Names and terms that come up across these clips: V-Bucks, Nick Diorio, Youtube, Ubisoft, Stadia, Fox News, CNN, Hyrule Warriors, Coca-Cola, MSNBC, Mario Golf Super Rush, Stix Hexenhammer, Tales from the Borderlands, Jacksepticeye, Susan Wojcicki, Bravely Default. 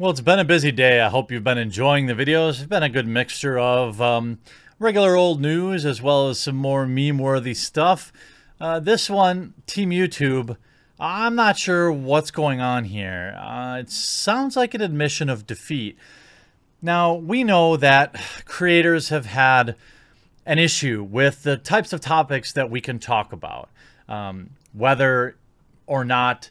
Well, it's been a busy day. I hope you've been enjoying the videos. It's been a good mixture of regular old news as well as some more meme-worthy stuff. This one, Team YouTube, I'm not sure what's going on here. It sounds like an admission of defeat. Now, we know that creators have had an issue with the types of topics that we can talk about, whether or not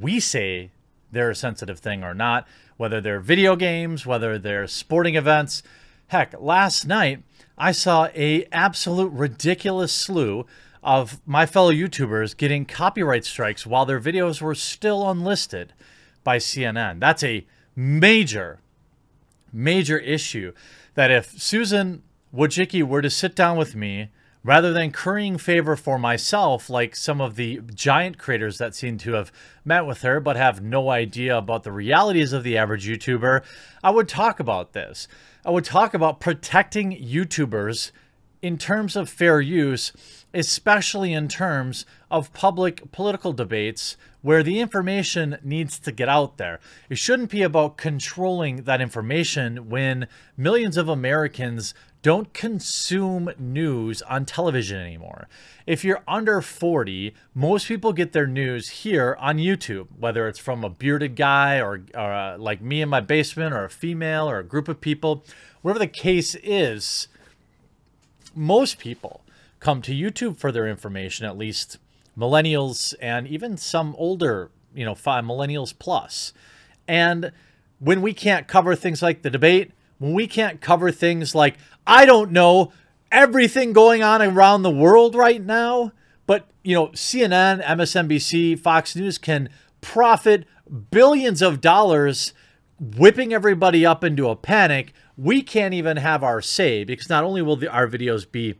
we say they're a sensitive thing or not, whether they're video games, whether they're sporting events. Heck, last night I saw an absolute ridiculous slew of my fellow YouTubers getting copyright strikes while their videos were still unlisted by CNN. That's a major, major issue that if Susan Wojcicki were to sit down with me, rather than currying favor for myself, like some of the giant creators that seem to have met with her but have no idea about the realities of the average YouTuber, I would talk about this. I would talk about protecting YouTubers in terms of fair use, especially in terms of public political debates where the information needs to get out there. It shouldn't be about controlling that information when millions of Americans don't consume news on television anymore. If you're under 40, most people get their news here on YouTube, whether it's from a bearded guy or like me in my basement, or a female or a group of people. Whatever the case is, most people come to YouTube for their information, at least millennials and even some older, you know, millennials plus. And when we can't cover things like the debate, when we can't cover things like, I don't know, everything going on around the world right now, but, you know, CNN, MSNBC, Fox News can profit billions of dollars whipping everybody up into a panic. We can't even have our say, because not only will our videos be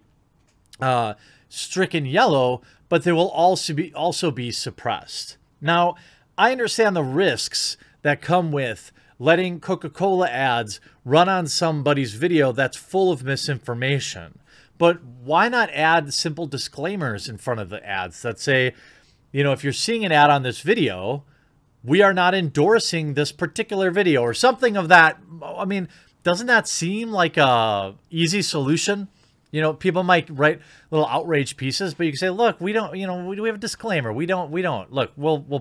stricken yellow, but they will also be suppressed. Now, I understand the risks that come with letting Coca-Cola ads run on somebody's video that's full of misinformation. But why not add simple disclaimers in front of the ads that say, you know, if you're seeing an ad on this video, we are not endorsing this particular video, or something of that. I mean, doesn't that seem like a easy solution? You know, people might write little outrage pieces, but you can say, look, we don't, you know, we have a disclaimer. We don't. Look, we'll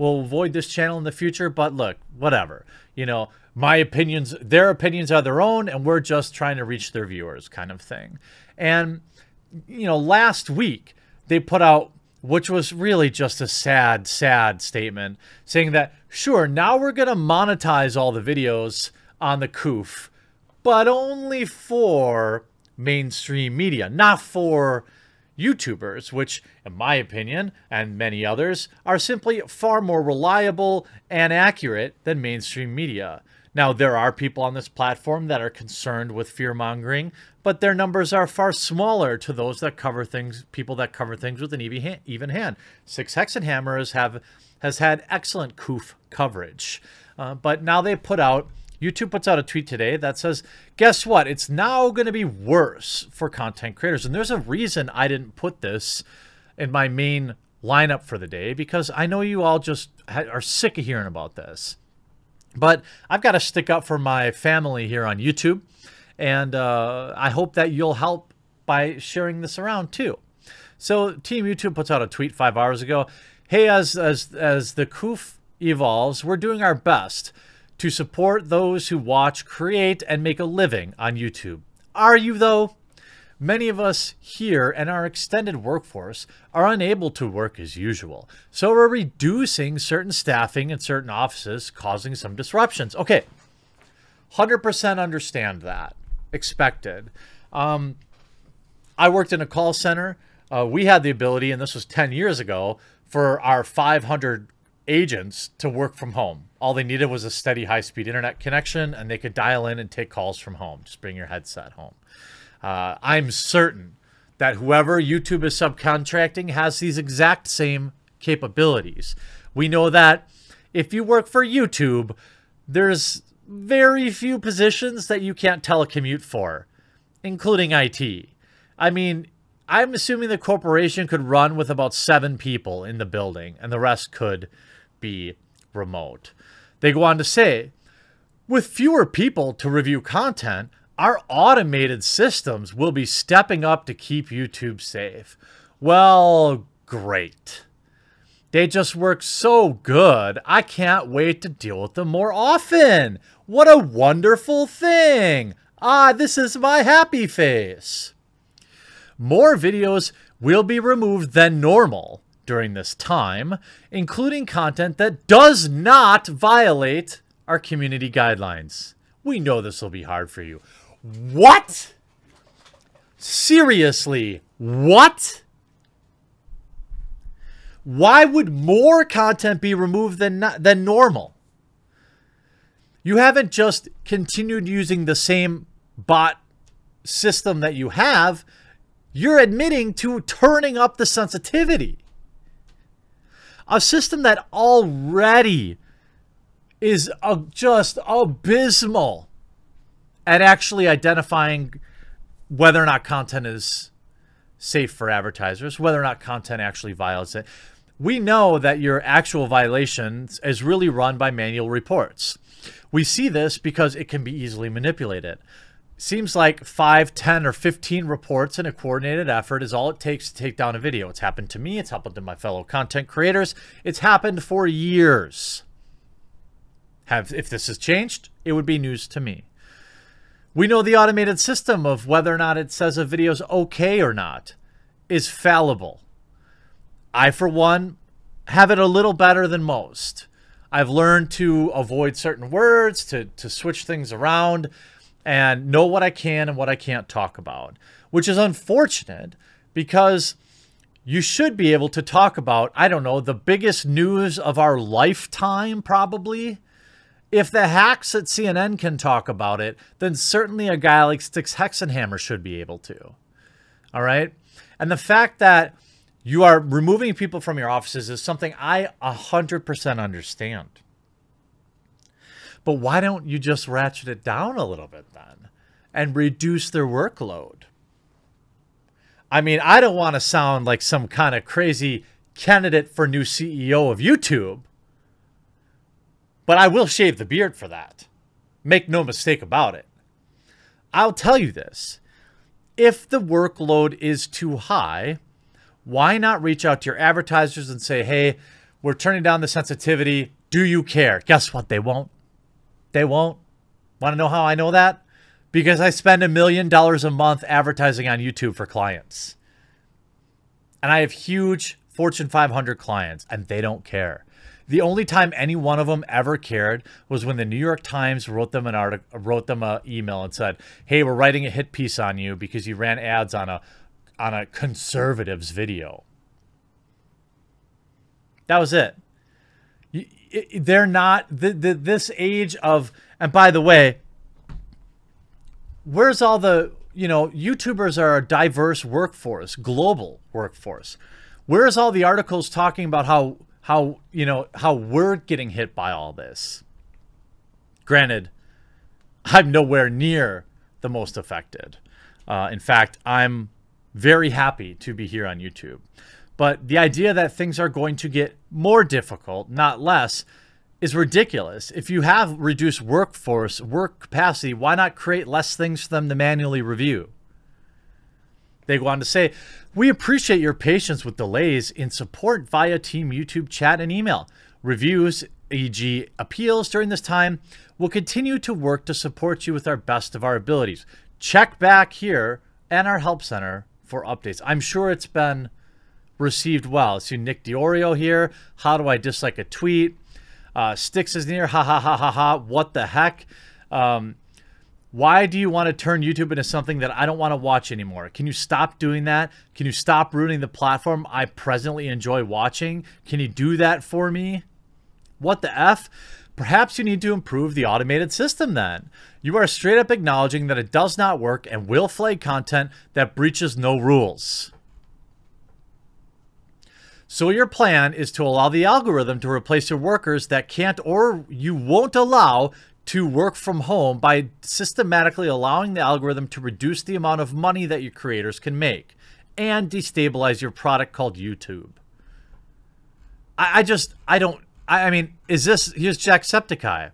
avoid this channel in the future, but look, whatever. You know, my opinions, their opinions are their own, and we're just trying to reach their viewers, kind of thing. And, you know, last week they put out, which was really just a sad, sad statement, saying that, sure, now we're going to monetize all the videos on the COOF, but only for mainstream media, not for YouTubers, which in my opinion and many others are simply far more reliable and accurate than mainstream media. Now, there are people on this platform that are concerned with fear-mongering, but their numbers are far smaller to those that cover things, people that cover things with an even hand. Stix Hexenhammer has had excellent COOF coverage, but now they put out, YouTube puts out a tweet today that says, guess what? It's now going to be worse for content creators. And there's a reason I didn't put this in my main lineup for the day, because I know you all just are sick of hearing about this. But I've got to stick up for my family here on YouTube. And I hope that you'll help by sharing this around too. So Team YouTube puts out a tweet 5 hours ago. Hey, as the COOF evolves, we're doing our best to support those who watch, create, and make a living on YouTube. Are you, though? Many of us here and our extended workforce are unable to work as usual. So we're reducing certain staffing in certain offices, causing some disruptions. Okay, 100% understand that. Expected. I worked in a call center. We had the ability, and this was 10 years ago, for our 500 agents to work from home. All they needed was a steady high-speed internet connection, and they could dial in and take calls from home. Just bring your headset home. I'm certain that whoever YouTube is subcontracting has these exact same capabilities. We know that if you work for YouTube, there's very few positions that you can't telecommute for, including IT. I mean, I'm assuming the corporation could run with about 7 people in the building, and the rest could be remote. They go on to say, With fewer people to review content, our automated systems will be stepping up to keep YouTube safe. Well, great. They just work so good, I can't wait to deal with them more often. What a wonderful thing. Ah, this is my happy face. More videos will be removed than normal during this time, including content that does not violate our community guidelines. We know this will be hard for you. What? Seriously, what? Why would more content be removed than normal? You haven't just continued using the same bot system that you have. You're admitting to turning up the sensitivity. A system that already is just abysmal at actually identifying whether or not content is safe for advertisers, whether or not content actually violates it. We know that your actual violations is really run by manual reports. We see this because it can be easily manipulated. Seems like 5, 10, or 15 reports in a coordinated effort is all it takes to take down a video. It's happened to me. It's happened to my fellow content creators. It's happened for years. If this has changed, it would be news to me. We know the automated system of whether or not it says a video is okay or not is fallible. I, for one, have it a little better than most. I've learned to avoid certain words, to switch things around, and know what I can and what I can't talk about, which is unfortunate because you should be able to talk about, I don't know, the biggest news of our lifetime, probably. If the hacks at CNN can talk about it, then certainly a guy like Stix Hexenhammer should be able to. All right? And the fact that you are removing people from your offices is something I 100% understand. But why don't you just ratchet it down a little bit then and reduce their workload? I mean, I don't want to sound like some kind of crazy candidate for new CEO of YouTube. But I will shave the beard for that. Make no mistake about it. I'll tell you this. If the workload is too high, why not reach out to your advertisers and say, hey, we're turning down the sensitivity. Do you care? Guess what? They won't. They won't. Want to know how I know that? Because I spend $1 million a month advertising on YouTube for clients. And I have huge Fortune 500 clients, and they don't care. The only time any one of them ever cared was when the New York Times wrote them an article, wrote them an email and said, hey, we're writing a hit piece on you because you ran ads on a conservative's video. That was it. They're not this age of, and by the way, where's all the, you know, YouTubers are a diverse workforce, global workforce. Where's all the articles talking about how you know, how we're getting hit by all this? Granted, I'm nowhere near the most affected. In fact, I'm very happy to be here on YouTube. But the idea that things are going to get more difficult, not less, is ridiculous. If you have reduced workforce, work capacity, why not create less things for them to manually review? They go on to say, we appreciate your patience with delays in support via Team YouTube chat and email. Reviews, e.g. appeals during this time, will continue to work to support you with our best of our abilities. Check back here and our help center for updates. I'm sure it's been received well. See Nick Diorio here. How do I dislike a tweet? Stix is near. Ha ha ha ha ha. What the heck? Why do you want to turn YouTube into something that I don't want to watch anymore? Can you stop doing that? Can you stop ruining the platform I presently enjoy watching? Can you do that for me? What the F? Perhaps you need to improve the automated system then. You are straight up acknowledging that it does not work and will flag content that breaches no rules. So your plan is to allow the algorithm to replace your workers that can't or you won't allow to work from home by systematically allowing the algorithm to reduce the amount of money that your creators can make and destabilize your product called YouTube. I mean, here's Jacksepticeye.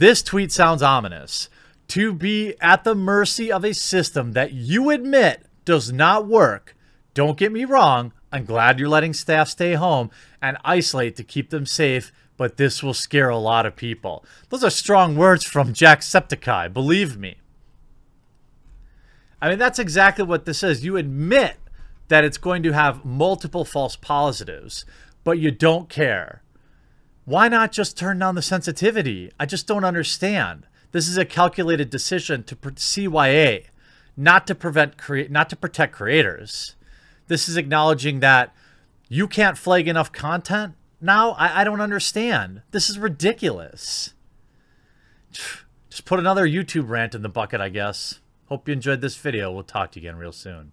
This tweet sounds ominous. To be at the mercy of a system that you admit does not work. Don't get me wrong. I'm glad you're letting staff stay home and isolate to keep them safe, but this will scare a lot of people. Those are strong words from Jacksepticeye, believe me. I mean, that's exactly what this is. You admit that it's going to have multiple false positives, but you don't care. Why not just turn down the sensitivity? I just don't understand. This is a calculated decision to CYA, not to protect creators. This is acknowledging that you can't flag enough content. Now, I don't understand. This is ridiculous. Just put another YouTube rant in the bucket, I guess. Hope you enjoyed this video. We'll talk to you again real soon.